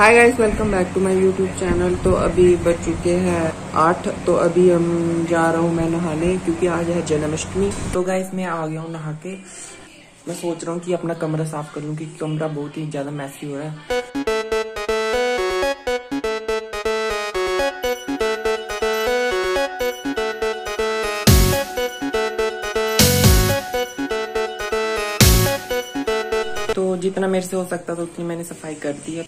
Hi guys, welcome back to my YouTube channel. तो अभी बज चुके हैं 8। तो अभी हम जा रहा हूँ मैं नहाने, क्योंकि आज है जन्माष्टमी। तो गाइस मैं आ गया हूँ नहा के। मैं सोच रहा हूँ कि अपना कमरा साफ कर लूँ, क्योंकि कमरा बहुत ही ज्यादा मैसी हो रहा है। तो जितना मेरे से हो सकता था उतनी मैंने सफाई कर दी है।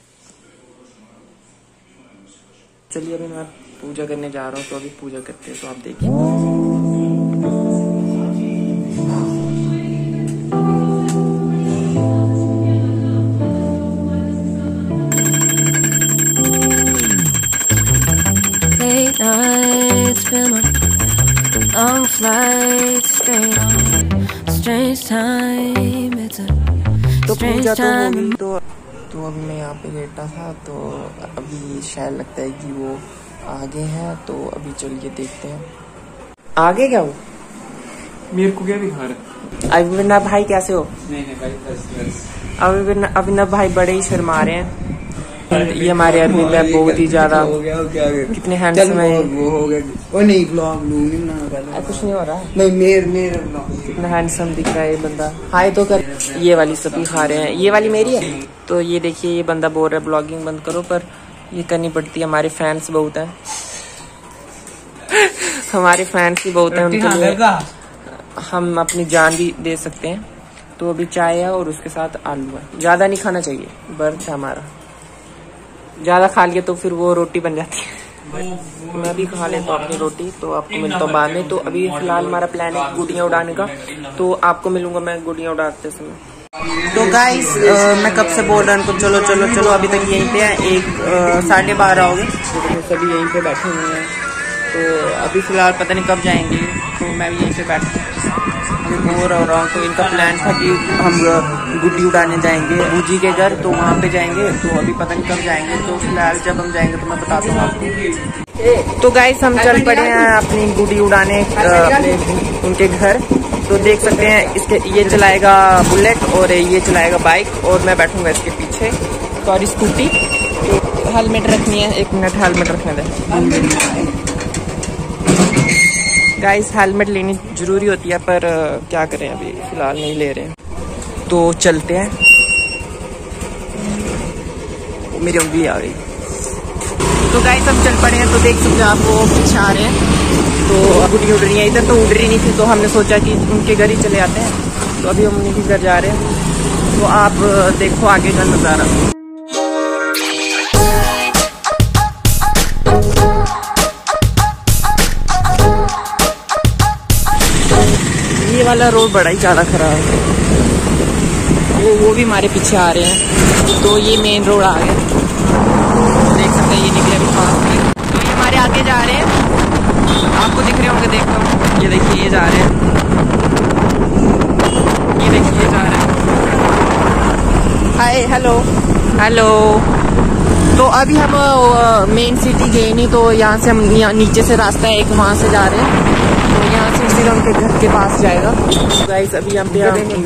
चलिए अभी मैं पूजा करने जा रहा हूँ, तो अभी पूजा करते हैं। तो आप देखिए तो पूजा तो हो गई। तो अभी मैं यहाँ पे लेटा था, तो अभी शायद लगता है कि वो आगे है। तो अभी चलिए देखते हैं आगे क्या। वो मेरे को क्या दिखा रहा है? अभिनव भाई कैसे हो? नहीं भाई बस। अभिनव भाई बड़े ही शर्मा रहे हैं। ये हमारे अरविंद भाई बहुत ही ज्यादा कितने हैंडसम है। वो हो गया वो नहीं ब्लॉग कुछ नहीं हो रहा है। मेर इतना हैंडसम दिख रहा है ये बंदा। हाय तो कर ये वाली सभी खा रहे हैं। ये वाली मेरी है। तो ये देखिए ये बंदा बोल रहा है ब्लॉगिंग बंद करो, पर ये करनी पड़ती है। हमारे फैंस बहुत हैं। हमारे फैंस ही बहुत हैं, उनके लिए हम अपनी जान भी दे सकते हैं। तो अभी चाय है और उसके साथ आलू है। ज्यादा नहीं खाना चाहिए, बर्थ है हमारा। ज्यादा खा लिया तो फिर वो रोटी बन जाती है। मैं भी खा लेता हूँ अपनी रोटी। तो आपको मिलता हूँ बाद में। तो अभी फिलहाल हमारा प्लान है गुड़िया उड़ाने का, तो आपको मिलूंगा मैं गुड़िया उड़ाते समय। तो गाइस मैं कब से बोल रहा हूँ चलो चलो चलो, अभी तक यहीं पे है। 1:12 हो गए, सभी यहीं पे बैठे हुए हैं। तो अभी फिलहाल पता नहीं कब जाएंगे। तो मैं भी यहीं पे बैठा बोर हो रहा हूँ। तो इनका प्लान था कि हम गुड्डी उड़ाने जाएंगे बूजी के घर, तो वहाँ पे जाएंगे। तो अभी पता नहीं कब जाएंगे। तो फिलहाल जब हम जाएंगे तो मैं बताता हूँ आपको। तो गाइस हम चल पड़े हैं अपनी गुड्डी उड़ाने उनके घर। तो देख सकते हैं इसके ये चलाएगा बुलेट और ये चलाएगा बाइक, और मैं बैठूंगा इसके पीछे सॉरी स्कूटी। तो हेलमेट रखनी है, 1 मिनट हेलमेट रखने दें। गाइस हेलमेट लेनी जरूरी होती है, पर क्या करें अभी फिलहाल नहीं ले रहे हैं। तो चलते हैं। मेरी उंगली आ गई। तो गाइस हम चल पड़े हैं। तो देख सकते हैं आप वो पीछे आ रहे हैं। तो गुड्डी उड़ रही है। इधर तो उड़ रही नहीं थी, तो हमने सोचा कि उनके घर ही चले आते हैं। तो अभी हम उन्हीं के घर जा रहे हैं। तो आप देखो आगे का नज़ारा। ये वाला रोड बड़ा ही ज़्यादा खराब है। वो भी हमारे पीछे आ रहे हैं। तो ये मेन रोड आ गया, देख सकते हैं। ये निकले अभी पास में। तो ये हमारे आगे जा रहे हैं, आपको दिख रहे होंगे। देखो ये देखिए ये जा रहे हैं। ये देखिए ये जा रहे हैं। Hi hello hello. तो अभी हम मेन सिटी गए नहीं, तो यहाँ से हम नीचे से रास्ता है एक, वहाँ से जा रहे हैं। यहाँ से सीधे उनके घर के पास जाएगा। गाइस अभी हम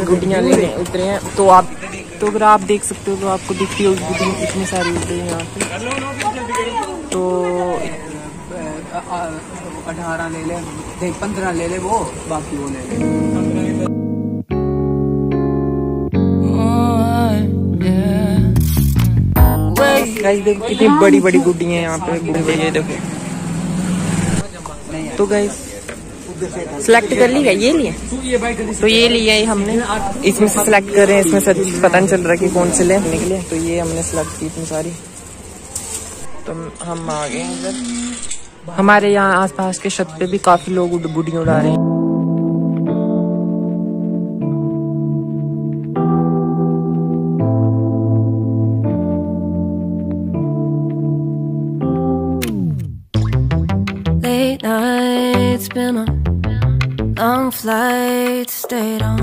गुड्डियाँ लेने उतरे हैं। तो आप तो अगर आप देख सकते हो तो आपको दिखती होगी गुड्डियाँ कितनी सारी उतरी हैं यहाँ पे। तो 18 ले ले, 15 ले ले, वो बाकी वो ले ले। गाइस देखो कितनी बड़ी बड़ी गुड्डियाँ हैं यहाँ पे गुड्डियाँ। ये देखो। तो गाइस सेलेक्ट कर ली है, ये लिया। तो ये लिया है हमने। इसमें से सेलेक्ट कर रहे हैं, इसमें से पता नहीं चल रहा कि कौन से लेने के लिए। तो ये हमने सेलेक्ट की इतनी सारी। तो हम आ गए इधर। हमारे यहाँ आसपास के छत पे भी काफी लोग गुड्डियाँ उड़ा रहे हैं। Lights stayed on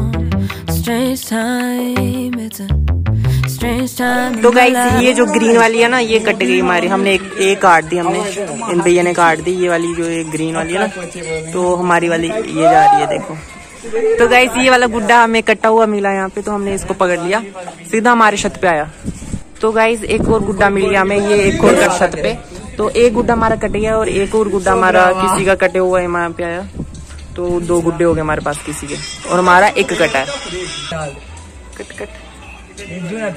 strange time, it's a strange time. तो गाइस ये जो ग्रीन वाली है ना, ये कट गई हमारी। हमने एक काट दी, हमने इन भैया ने काट दी। ये वाली जो ये ग्रीन वाली है ना, तो हमारी वाली ये जा रही है। देखो तो गाइस ये वाला गुड्डा हमें कटा हुआ मिला यहाँ पे, तो हमने इसको पकड़ लिया, सीधा हमारे छत पे आया। तो गाइज एक और गुड्डा मिल गया हमें, ये एक और छत पे, तो एक गुड्डा हमारा कट गया और एक और गुड्डा हमारा किसी का कटे हुआ है वहाँ पे आया, तो दो गुड्डे हो गए हमारे पास किसी के, और हमारा एक कटा है। कट कट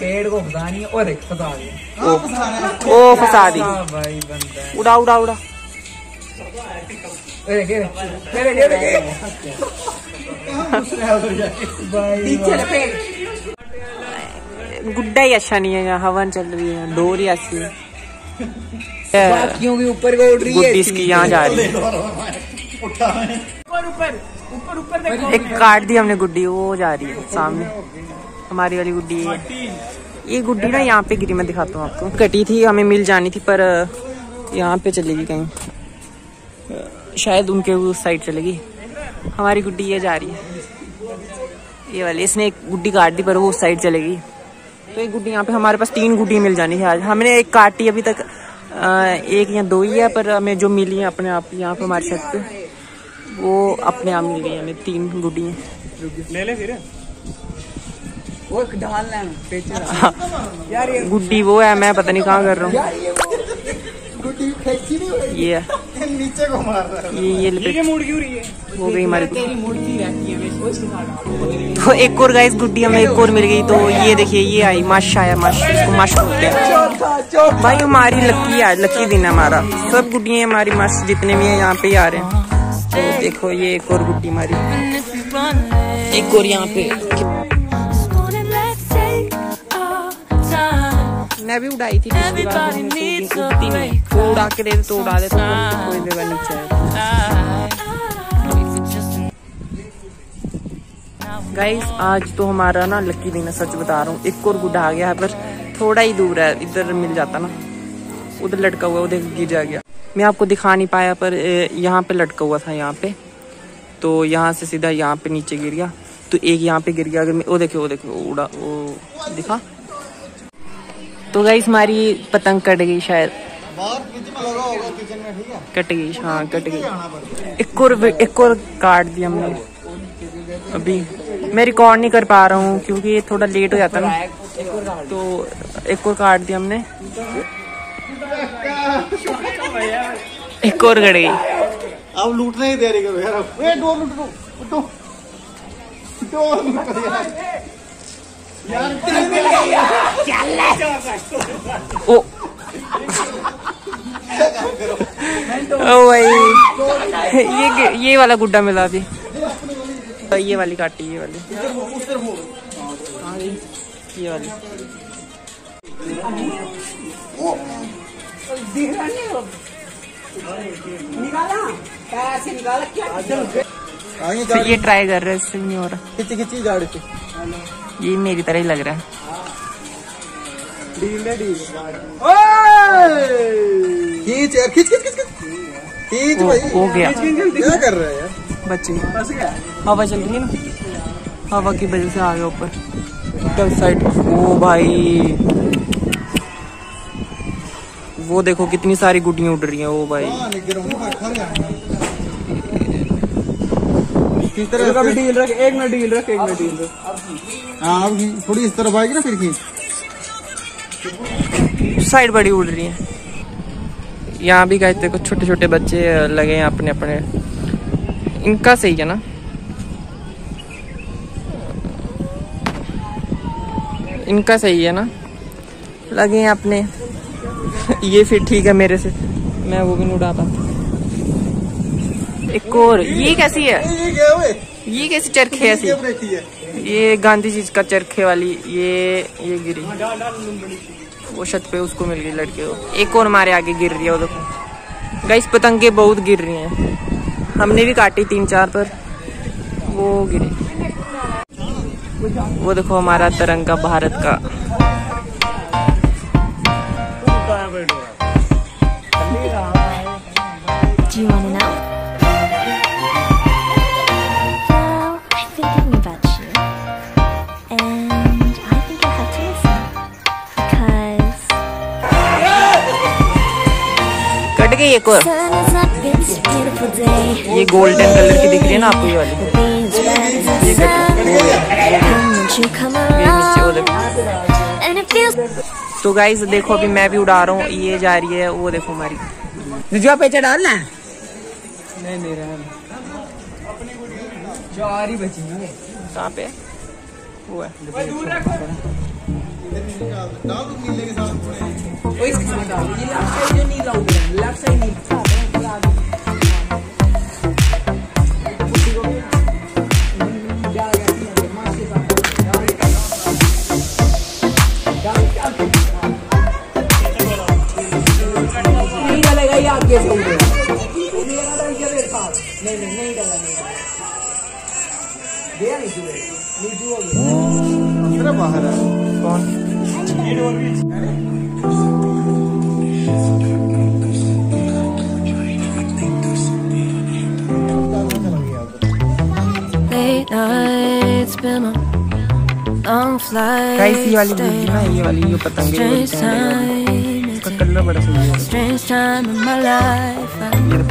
पेड़ को फसानी और एक फसा दी, ओ फसा दी, उड़ा उड़ा उड़ा। गुड्डा ही अच्छा नहीं है, यहाँ हवन चल रही है, डोर ही अच्छी है, ऊपर को उड़ रही है, इसकी यहाँ जा रही है, ऊपर ऊपर एक काट दी हमने गुड्डी, वो जा रही है सामने हमारी वाली गुड्डी। ये गुड्डी ना यहाँ पे गिरी, मैं दिखाता हूँ आपको, कटी थी, हमें मिल जानी थी पर यहाँ पे चलेगी कहीं, शायद उनके उस साइड चलेगी। हमारी गुड्डी ये जा रही है, ये वाली, इसने एक गुड्डी काट दी पर वो उस साइड चलेगी। तो एक गुड्डी यहाँ पे, हमारे पास तीन गुड्डी मिल जानी है आज, हमने एक काटी अभी तक, एक या दो ही है, पर हमें जो मिली है अपने आप यहाँ पे हमारी छत पे, वो अपने आप मिल गई हमें, तीन गुड्डी ले ले फिर वो ढाल यार। ये गुड्डी वो है, मैं पता नहीं कहाँ कर रहा हूँ, ये नीचे को मार रहा है, ये मुड़ क्यों रही है, हो गई हमारी तो एक और। गाइस गुड्डी हमें एक और मिल गई, तो ये देखिए ये आई माश, आया माश, इसको माश बोलते हैं भाई। हमारी लकी आज, लकी दिन है हमारा, सब गुड्डियाँ हमारी माश जितने भी है यहाँ पे आ रहे हैं। तो देखो ये एक और गुड्डी हमारी, एक और यहाँ पे मैं भी उड़ाई थी, वो उड़ा के दे तो उड़ा देता, कोई भी बन चाहिए। गाइस आज तो हमारा ना लकी दिन है, सच बता रहा हूँ। एक और गुड्डा आ गया है पर थोड़ा ही दूर है, इधर मिल जाता ना, उधर लटका हुआ, उधर गिर जा गया, मैं आपको दिखा नहीं पाया, पर यहाँ पे लटका हुआ था यहाँ पे, तो यहाँ से सीधा यहाँ पे नीचे गिर गया, तो एक यहाँ पे गिर गया। अगर वो देखिए, वो देखिए उड़ा, वो दिखा। तो गाइस हमारी पतंग कट गई, शायद कट गई, हाँ कट गई। एक और काट दिया हमने, अभी मैं रिकॉर्ड नहीं कर पा रहा हूँ क्योंकि ये थोड़ा लेट हो जाता ना, तो एक और काट दिया हमने, एक और कट गई। अब लूटने ही दे रही करो यार, ये वाला गुड्डा मिला अभी, ये वाली काटी, ये वाली, ये वाली। निकाला, ये ट्राई कर रहे हैं, इससे नहीं हो रहा, खिंची खिंची गाड़ी से, ये मेरी तरह ही लग रहा है। हो गया, क्या कर रहा है यार बच्चे, हवा चल रही है ना, हवा की वजह से आ गया ऊपर कल साइड। ओ भाई वो देखो कितनी सारी गुड्डियाँ उड़ रही हैं। ओ भाई किस तरह का भी डील रख, एक ना डील रख, एक ना डील रख। हाँ थोड़ी इस तरफ आएगी ना, फिर की साइड बड़ी उड़ रही है। यहाँ भी गाइस देखो छोटे छोटे बच्चे लगे हैं अपने अपने, इनका सही है ना, इनका सही है ना, लगे हैं अपने। ये फिर ठीक है मेरे से, मैं वो भी नहीं उड़ा पाता। एक और, ये कैसी है, ये कैसी चरखे ऐसी, ये गांधी जी का चरखे वाली, ये गिरी वो छत पे, उसको मिल गई लड़के को। एक और हमारे आगे गिर रही है, वो देखो गाइस पतंगे बहुत गिर रही हैं, हमने भी काटी तीन चार पर वो गिरी। वो देखो हमारा तिरंगा भारत का, एक और ये गोल्डन कलर की दिख रही है ना आपको, ये वाली, ये नीचे वाली। तो गाइस देखो अभी मैं भी उड़ा रहा हूँ, ये जा रही है, वो देखो हमारी जो पेचा डालना है नहीं मेरा चार ही बची है कहाँ पे वो है आगे से उड़े नहीं डाला गया नहीं गया बाहर है कौन ये वाली ना ये वाली जो पतंगे कलर बड़ा सही है।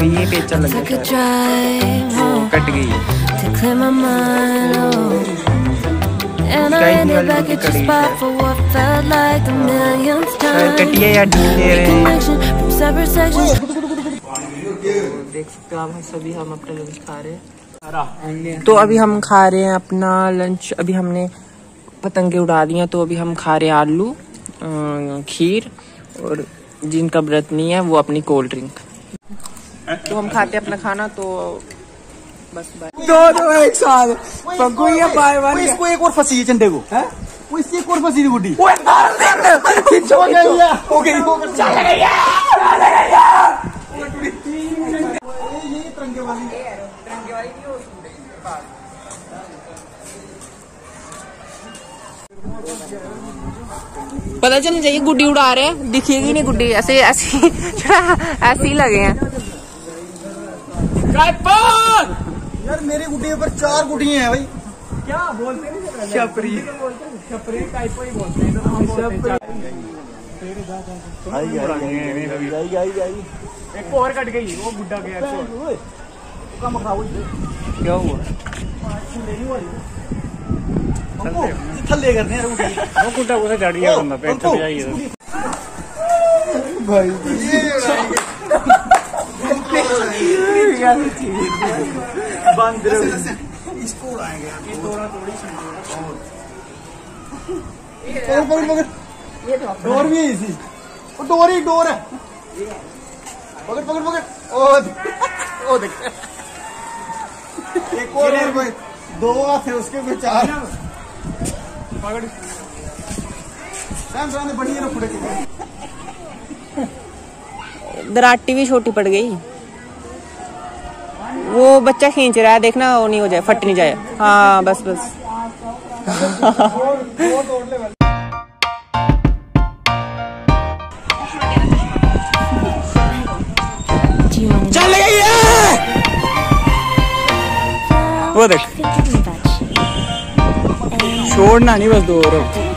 ये पेचा लग गया था। कट गई। कटिया या ढीले देख सकते हैं सभी हम अपने लंच खा रहे हैं। तो अभी हम खा रहे हैं अपना लंच। अभी हमने पतंगे उड़ा दिया तो अभी हम खा रहे हैं आलू खीर और जिनका व्रत नहीं है वो अपनी कोल्ड ड्रिंक। तो हम खाते हैं अपना खाना। तो बस बाय। दो एक साथ इसको एक और फंसी है चंडे को है? वो इससे एक और फंसी थी गुड्डी। पता चल चाहिए गुड्डी उड़ा रहे हैं, दिखेगी नहीं गुड्डी, ऐसे ऐसे ऐसे ही लगे हैं। यार मेरी गुड्डी पर चार गुड्डियां हैं भाई। क्या बोलते हैं छपरी छपरी टाइप ही बोलते हैं। एक और कट गई वो गुड्डा गया क्या हुआ थल्ले करने वो कुटा कुछ गाड़िया बंदा पे तो जाइए भाई बंद इसको उड़ाएंगे ये दोरा थोड़ी समझो और मगर ये डोर भी इसी वो डोर ही डोर है पकड़ पकड़ पकड़ ओ देख एक और भाई दो हाथ है उसके कोई चार दराटी भी छोटी पड़ गई। वो बच्चा खींच रहा है देखना वो नहीं हो जाए फट नहीं जाए। हाँ बस बस वो देख छोड़ना नहीं बस दो और